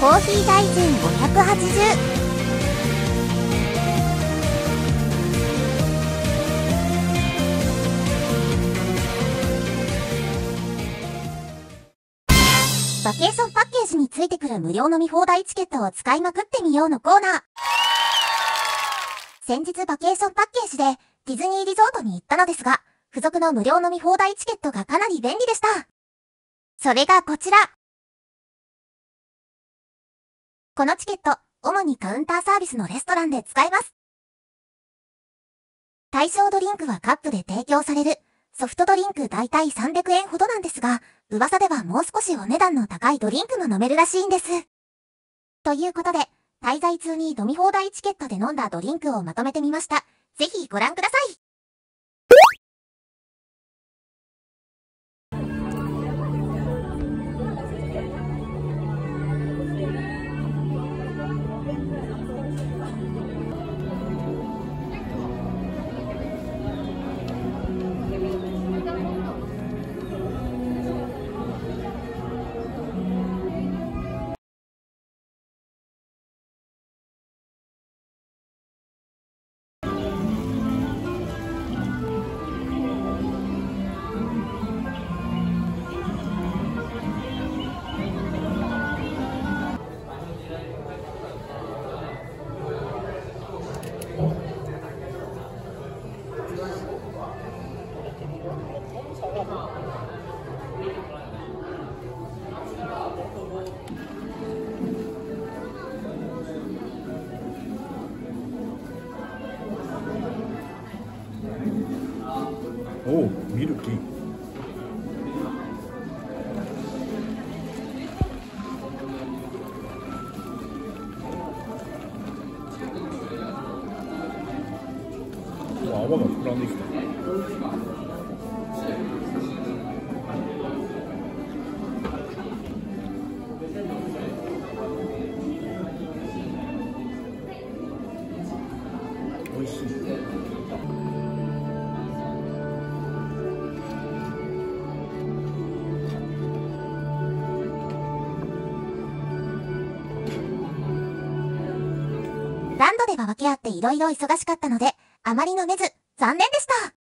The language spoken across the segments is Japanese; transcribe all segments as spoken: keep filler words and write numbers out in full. コーヒー大臣ごひゃくはちじゅう。バケーションパッケージについてくる無料飲み放題チケットを使いまくってみようのコーナー。先日バケーションパッケージでディズニーリゾートに行ったのですが、付属の無料飲み放題チケットがかなり便利でした。それがこちら。このチケット、主にカウンターサービスのレストランで使えます。対象ドリンクはカップで提供されるソフトドリンク大体さんびゃくえんほどなんですが、噂ではもう少しお値段の高いドリンクも飲めるらしいんです。ということで、滞在中に飲み放題チケットで飲んだドリンクをまとめてみました。ぜひご覧ください。おう、ミルキー。泡が膨らんできた。おいしい。ランドでは分け合っていろいろ忙しかったので、あまり飲めず、残念でした。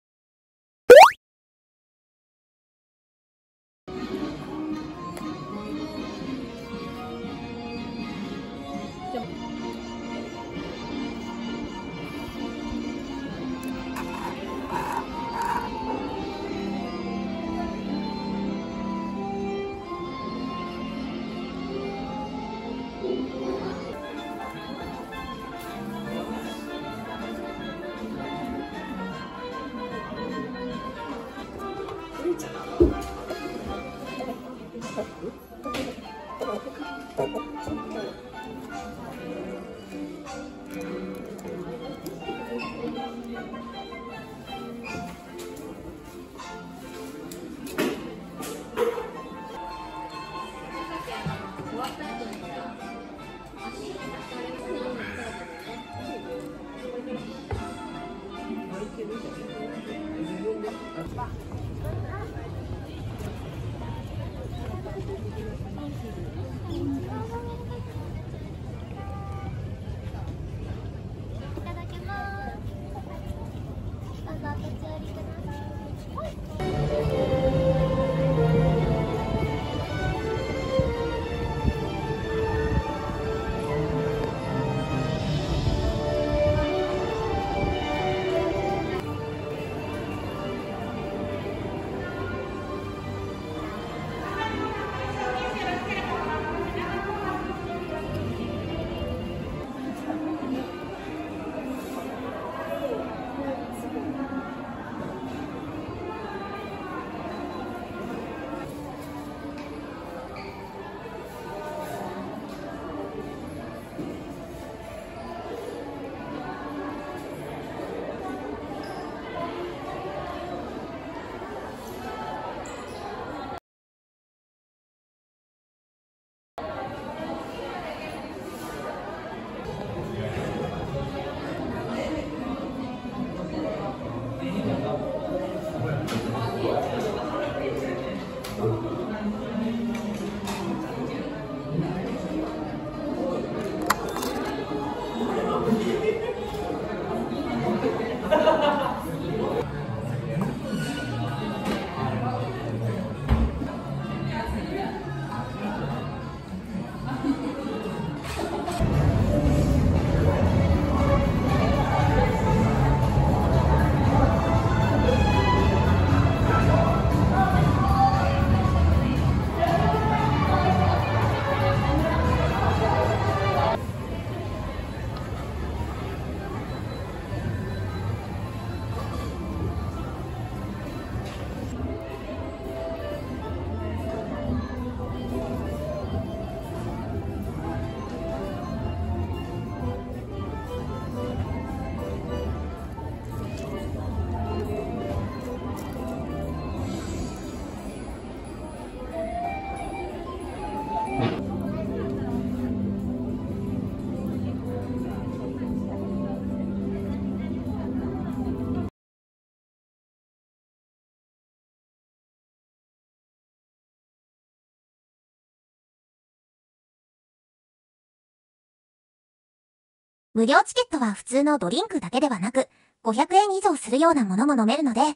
無料チケットは普通のドリンクだけではなく、ごひゃくえん以上するようなものも飲めるので、キ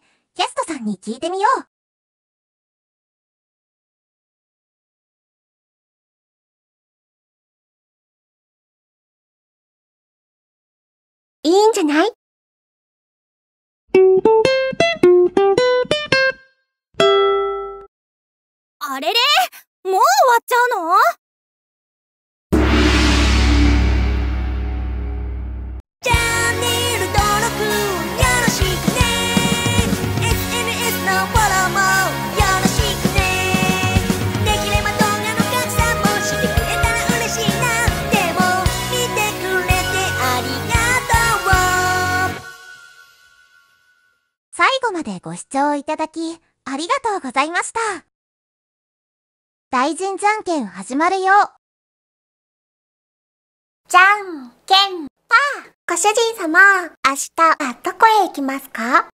ャストさんに聞いてみよう。いいんじゃない？あれれ？もう終わっちゃうの？チャンネル登録よろしくね。 エスエヌエス のフォローもよろしくね。できれば動画の拡散もしてくれたら嬉しいな。でも見てくれてありがとう。最後までご視聴いただきありがとうございました。大臣じゃんけん始まるよ。じゃんけん。ご主人様、明日はどこへ行きますか？